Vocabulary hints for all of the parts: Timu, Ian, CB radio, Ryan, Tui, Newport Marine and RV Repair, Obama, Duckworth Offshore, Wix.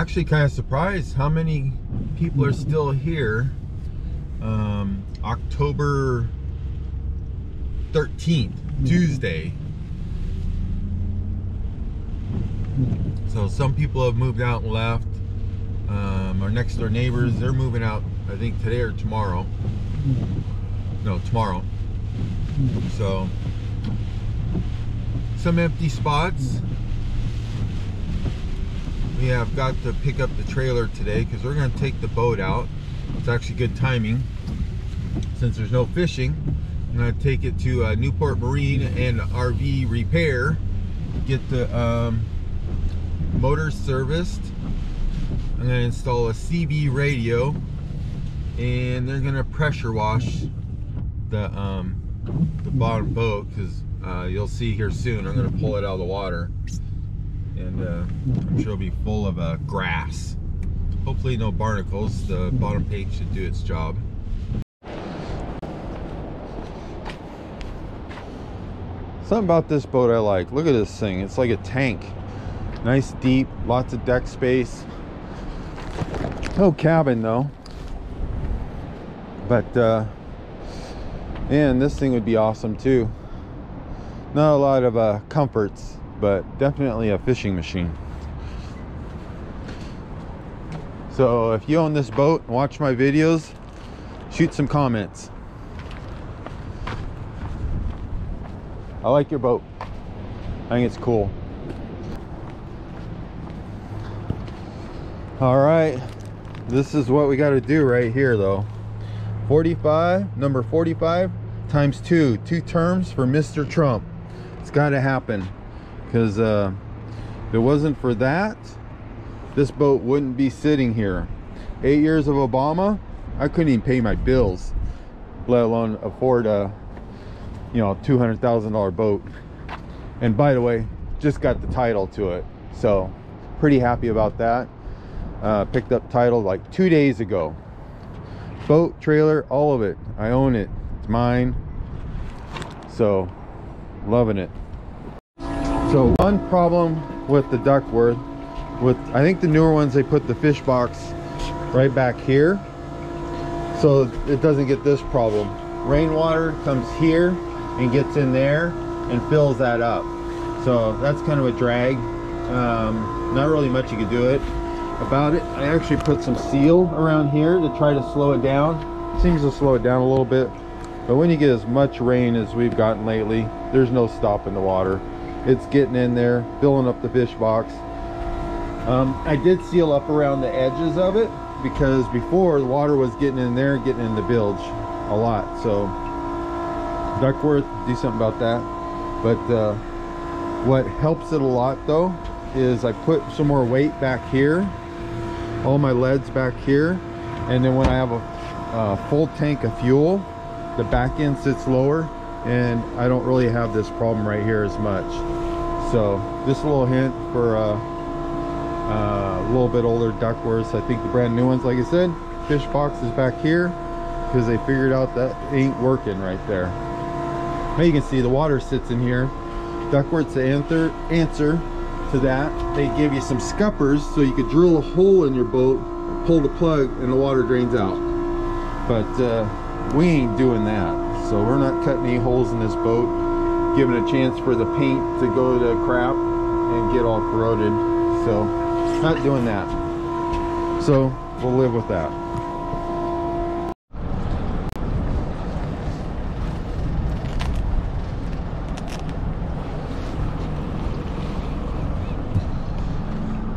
actually kind of surprised how many people are still here October 13th, Tuesday. So some people have moved out and left. Our next door neighbors, they're moving out, I think today or tomorrow. No, tomorrow. So some empty spots. We have got to pick up the trailer today because we're going to take the boat out. It's actually good timing since there's no fishing. I'm going to take it to Newport Marine and RV Repair, get the motor serviced. I'm going to install a CB radio, and they're going to pressure wash the bottom boat because you'll see here soon. I'm going to pull it out of the water. And I'm sure it'll be full of grass. Hopefully no barnacles. The bottom paint should do its job. Something about this boat I like. Look at this thing. It's like a tank. Nice deep, lots of deck space. No cabin though. But man, this thing would be awesome too. Not a lot of comforts, but definitely a fishing machine. So if you own this boat and watch my videos, shoot some comments. I like your boat. I think it's cool. All right, this is what we got to do right here though. 45, number 45 times two terms for Mr. Trump. It's got to happen. Because if it wasn't for that, this boat wouldn't be sitting here. 8 years of Obama, I couldn't even pay my bills, let alone afford a, you know, $200,000 boat. And by the way, just got the title to it, so pretty happy about that. Picked up title like 2 days ago. Boat, trailer, all of it. I own it. It's mine. So loving it. So one problem with the Duckworth, with I think the newer ones, they put the fish box right back here, so it doesn't get this problem. Rainwater comes here and gets in there and fills that up. So that's kind of a drag. Not really much you could do it about it. I actually put some seal around here to try to slow it down. Seems to slow it down a little bit, but when you get as much rain as we've gotten lately, there's no stopping the water. It's getting in there, filling up the fish box. I did seal up around the edges of it because before the water was getting in there, getting in the bilge a lot. So Duckworth, do something about that. But what helps it a lot though is I put some more weight back here, all my leads back here, and then when I have a full tank of fuel, the back end sits lower, and I don't really have this problem right here as much. So just a little hint for a little bit older Duckworths. I think the brand new ones, like I said, fish box is back here because they figured out that ain't working right there. Now you can see the water sits in here. Duckworth's the answer to that. They give you some scuppers so you could drill a hole in your boat, pull the plug, and the water drains out. But we ain't doing that. So we're not cutting any holes in this boat, giving a chance for the paint to go to crap and get all corroded. So not doing that. So we'll live with that.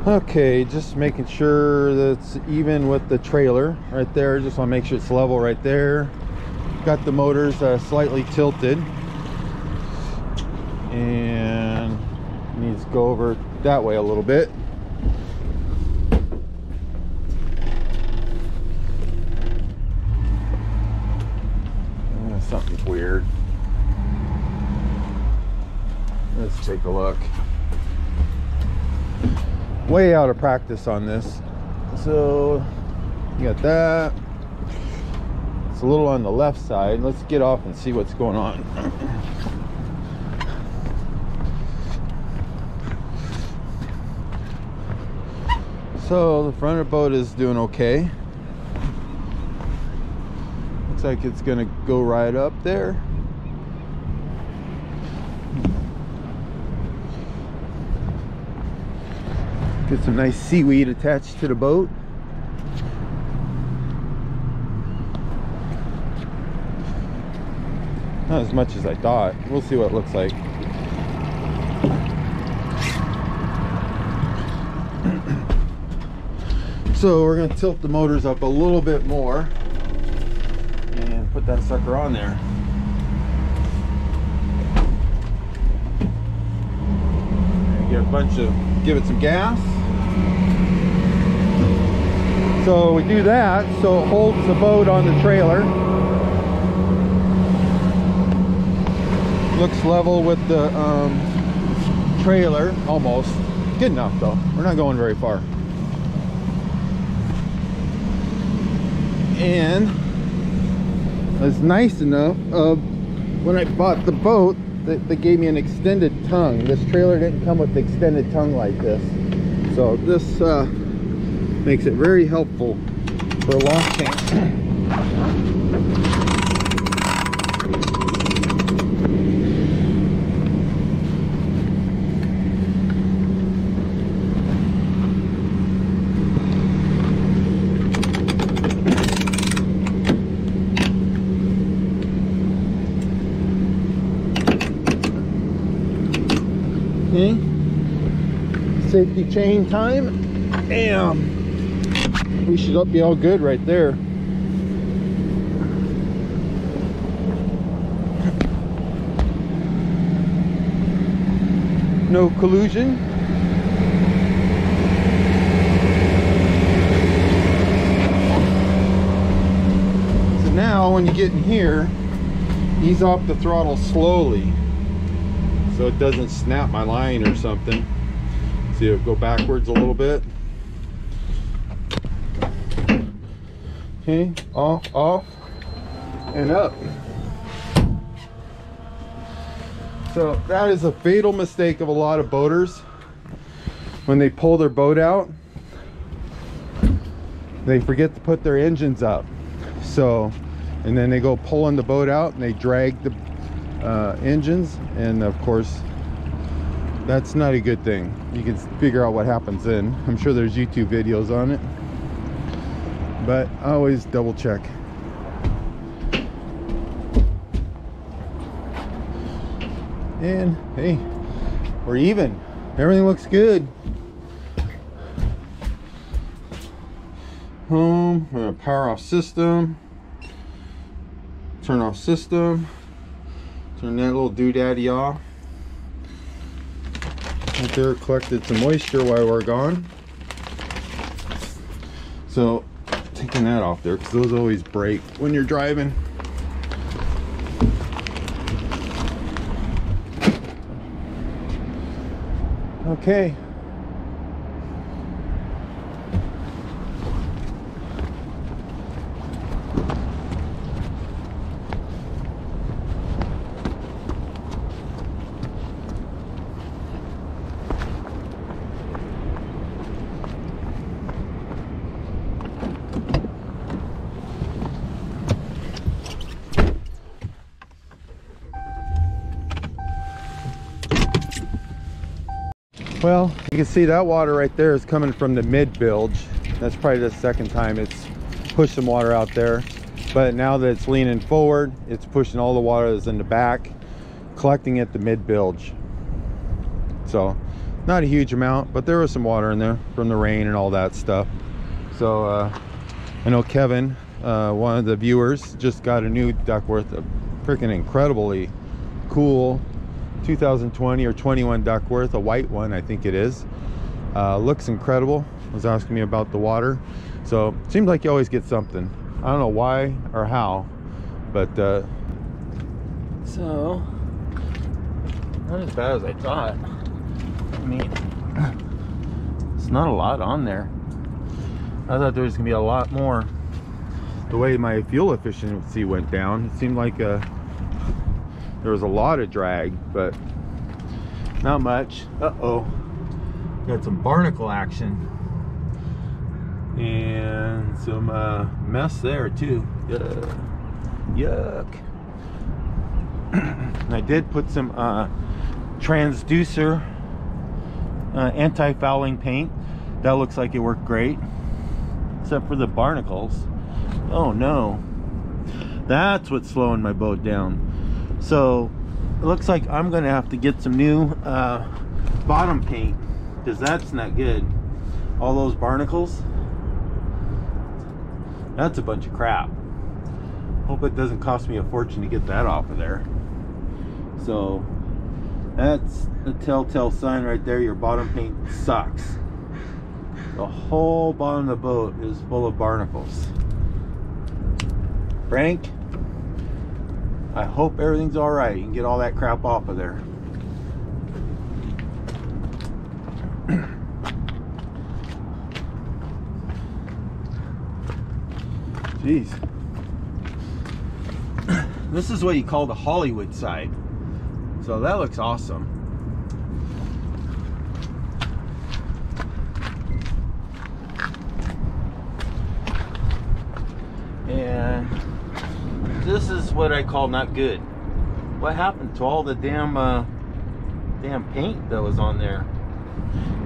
Okay, just making sure that's even with the trailer right there. Just want to make sure it's level right there. Got the motors slightly tilted, and needs to go over that way a little bit. Something's weird. Let's take a look. Way out of practice on this. So you got that. A little on the left side. Let's get off and see what's going on. So the front of the boat is doing okay. Looks like it's gonna go right up there. Get some nice seaweed attached to the boat. Not as much as I thought. We'll see what it looks like. So we're going to tilt the motors up a little bit more and put that sucker on there. And get a bunch of, give it some gas. So we do that so it holds the boat on the trailer. Looks level with the trailer, almost. Good enough though, we're not going very far. And it's nice enough when I bought the boat that they gave me an extended tongue. This trailer didn't come with the extended tongue like this, so this makes it very helpful for launching. Okay. Safety chain time. Damn. We should be all good right there. No collusion. So now when you get in here, ease off the throttle slowly, so it doesn't snap my line or something. See, it'll go backwards a little bit. Okay, off, and up. So that is a fatal mistake of a lot of boaters. When they pull their boat out, they forget to put their engines up. So, and then they go pulling the boat out and they drag the engines, and of course that's not a good thing. You can figure out what happens then. I'm sure there's YouTube videos on it, but I always double check. And hey, we're even. Everything looks good. Home, we're gonna power off system, turn off system. Turn that little doodaddy off. Right there, collected some moisture while we're gone. So, taking that off there, because those always break when you're driving. Okay. Well, you can see that water right there is coming from the mid bilge. That's probably the second time it's pushed some water out there. But now that it's leaning forward, it's pushing all the water that's in the back, collecting at the mid bilge. So, not a huge amount, but there was some water in there from the rain and all that stuff. So, I know Kevin, one of the viewers, just got a new Duckworth, a freaking incredibly cool 2020 or 21 Duckworth, a white one I think it is. Looks incredible. Was asking me about the water. So seems like you always get something. I don't know why or how, but so not as bad as I thought. I mean, it's not a lot on there. I thought there was gonna be a lot more. The way my fuel efficiency went down, it seemed like there was a lot of drag, but not much. Uh-oh. Got some barnacle action. and some mess there too. Yuck. I did put some transducer anti-fouling paint. That looks like it worked great, except for the barnacles. Oh no, that's what's slowing my boat down. So it looks like I'm gonna have to get some new bottom paint, because that's not good. All those barnacles, that's a bunch of crap. Hope it doesn't cost me a fortune to get that off of there. So that's a telltale sign right there, your bottom paint sucks. The whole bottom of the boat is full of barnacles. Frank, I hope everything's all right. You can get all that crap off of there. Jeez. This is what you call the Hollywood side. So that looks awesome. And this is what I call not good. What happened to all the damn paint that was on there?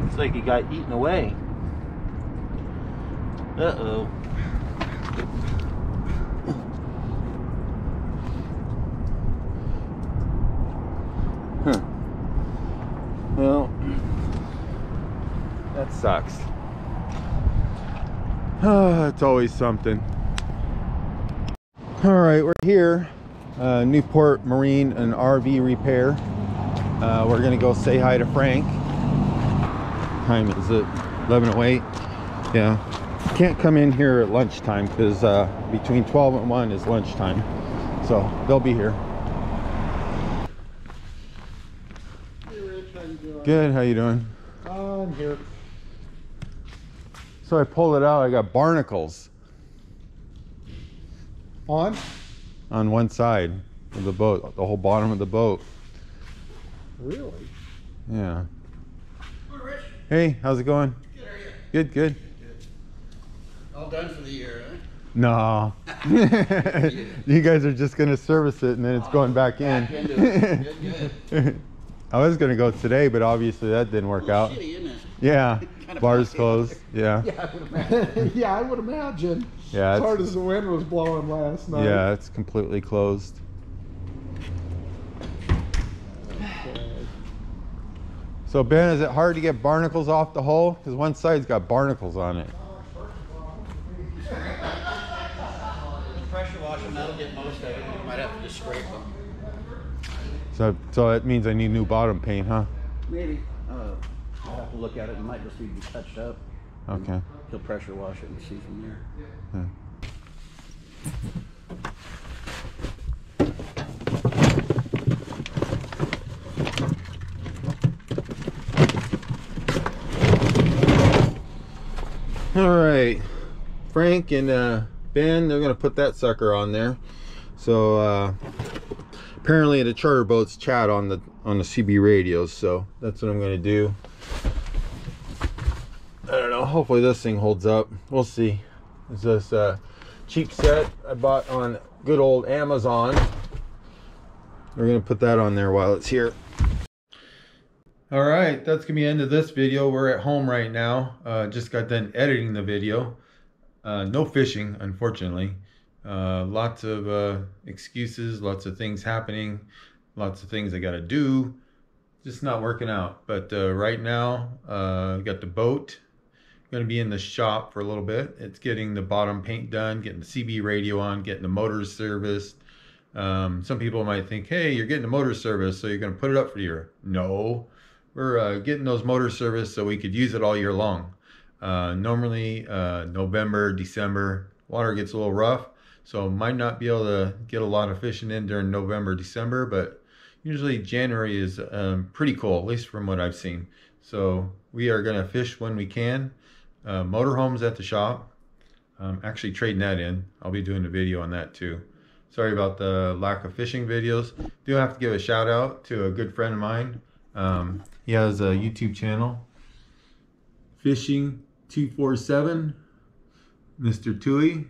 It's like it got eaten away. Uh-oh. Well, that sucks. It's always something. All right, we're here, Newport Marine and RV Repair. We're gonna go say hi to Frank. Time is it 11:08? Yeah, can't come in here at lunchtime because between 12 and 1 is lunchtime. So they'll be here. Good, how you doing? I'm here. So I pulled it out, I got barnacles. On? On one side of the boat, the whole bottom of the boat. Really? Yeah. Hi, Rich. Hey, how's it going? Good, how are you? Good, good. All done for the year, huh? No. You guys are just going to service it and then it's going back in. Good, good. I was going to go today, but obviously that didn't work out. Shitty, isn't it? Yeah. Kind of bars closed. Yeah. Yeah, I would imagine. Yeah. As hard as the wind was blowing last night. Yeah, it's completely closed. Okay. So, Ben, is it hard to get barnacles off the hull? Because one side's got barnacles on it. Pressure wash them, that'll get most of it. You might have to just scrape them. So that means I need new bottom paint, huh? Maybe. I'll have to look at it. It might just need to be touched up. Okay. He'll pressure wash it and see from there. Yeah. All right. Frank and Ben, they're going to put that sucker on there. So, apparently the charter boats chat on the CB radios, so that's what I'm gonna do. I don't know, hopefully this thing holds up. We'll see. It's this cheap set I bought on good old Amazon. We're gonna put that on there while it's here. All right, that's gonna be the end of this video. We're at home right now. Just got done editing the video. No fishing, unfortunately. Lots of excuses, lots of things happening, lots of things I gotta do, just not working out. But right now, I got the boat. I'm gonna be in the shop for a little bit. It's getting the bottom paint done, getting the CB radio on, getting the motors serviced. Some people might think, hey, you're getting the motor service, so you're gonna put it up for the year. No, we're getting those motors serviced so we could use it all year long. Normally, November, December, water gets a little rough. So might not be able to get a lot of fishing in during November, December, but usually January is pretty cool, at least from what I've seen. So we are gonna fish when we can. Motorhomes at the shop. I'm actually trading that in. I'll be doing a video on that too. Sorry about the lack of fishing videos. Do have to give a shout out to a good friend of mine. He has a YouTube channel, Fishing 247 Mr. Tui,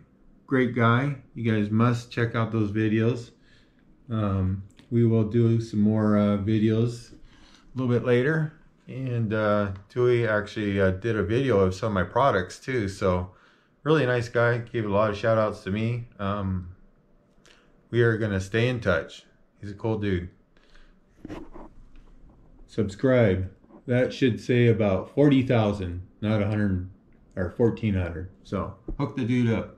great guy. You guys must check out those videos. We will do some more videos a little bit later. And Tui actually did a video of some of my products too. So really nice guy, gave a lot of shout outs to me. We are gonna stay in touch. He's a cool dude. Subscribe. That should say about 40,000, not 100 or 1,400. So hook the dude up.